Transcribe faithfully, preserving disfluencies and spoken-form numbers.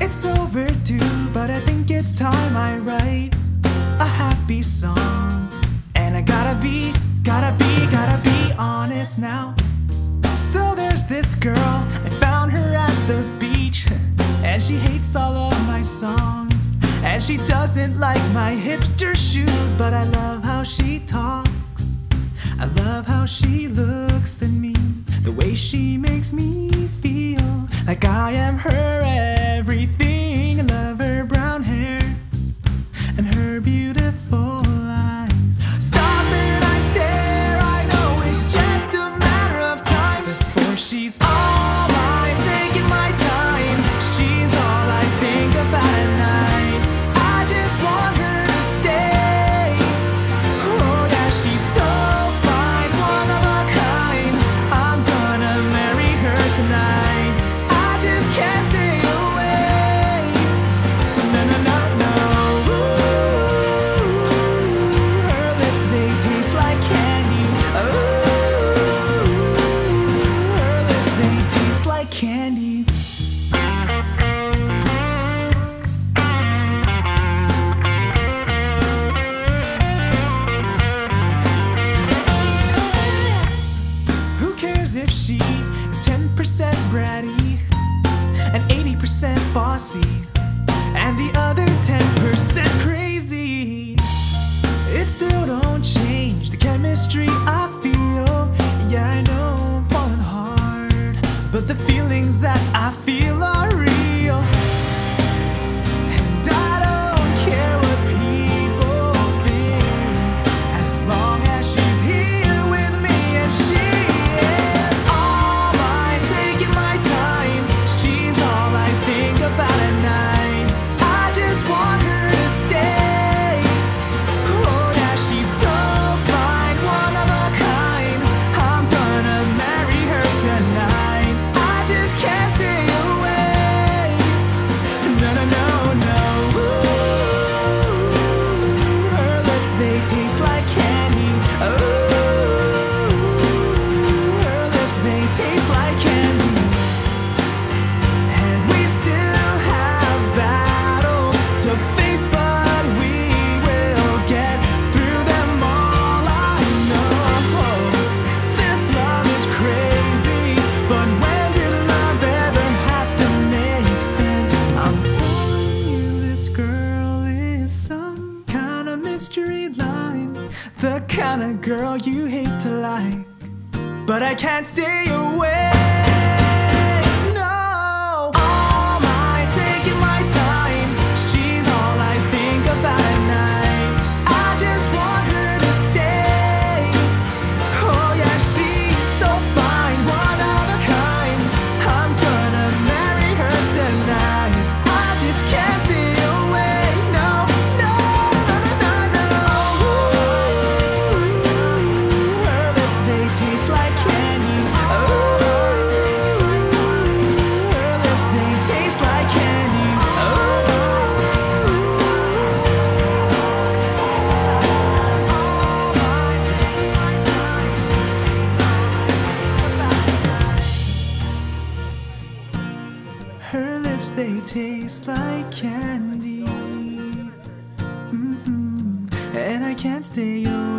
It's overdue, but I think it's time I write a happy song. And I gotta be, gotta be, gotta be honest now. So there's this girl, I found her at the beach, and she hates all of my songs, and she doesn't like my hipster shoes, but I love how she talks, I love how she looks at me, the way she makes me feel like I am her everything. I love her brown hair and her beautiful eyes. Stop it, I stare, I know it's just a matter of time before she's all I take in my time. She's all I think about at night. I just want her to stay. Oh yeah, she's so fine, one of a kind. I'm gonna marry her tonight. I just can't say candy. Who cares if she is ten percent bratty and eighty percent bossy and the other ten percent crazy? It still don't change the chemistry I feel. Yeah, I know I'm falling hard, but the feelings that I feel are real, and I don't care what people think, as long as she's here with me. And she is all I take in my time. She's all I think about at night. I just want her to stay. Oh yeah, she's so fine, one of a kind. I'm gonna marry her tonight. Tastes like candy. Oh, her lips, they taste like candy. And we still have battle to face, but we will get through them all. I know this love is crazy, but when did love ever have to make sense? I'm telling you, this girl is some kind of mystery love. The kind of girl you hate to like, but I can't stay away. No, all I take in my time. She's all I think about at night. I just want her to stay. Oh yeah, she's so fine, one of a kind. I'm gonna marry her tonight. I just can't stay away. No, no. Tastes like candy. Oh, her lips, they taste like candy. Oh, her lips, they taste like candy. Mm-mm. And I can't stay away.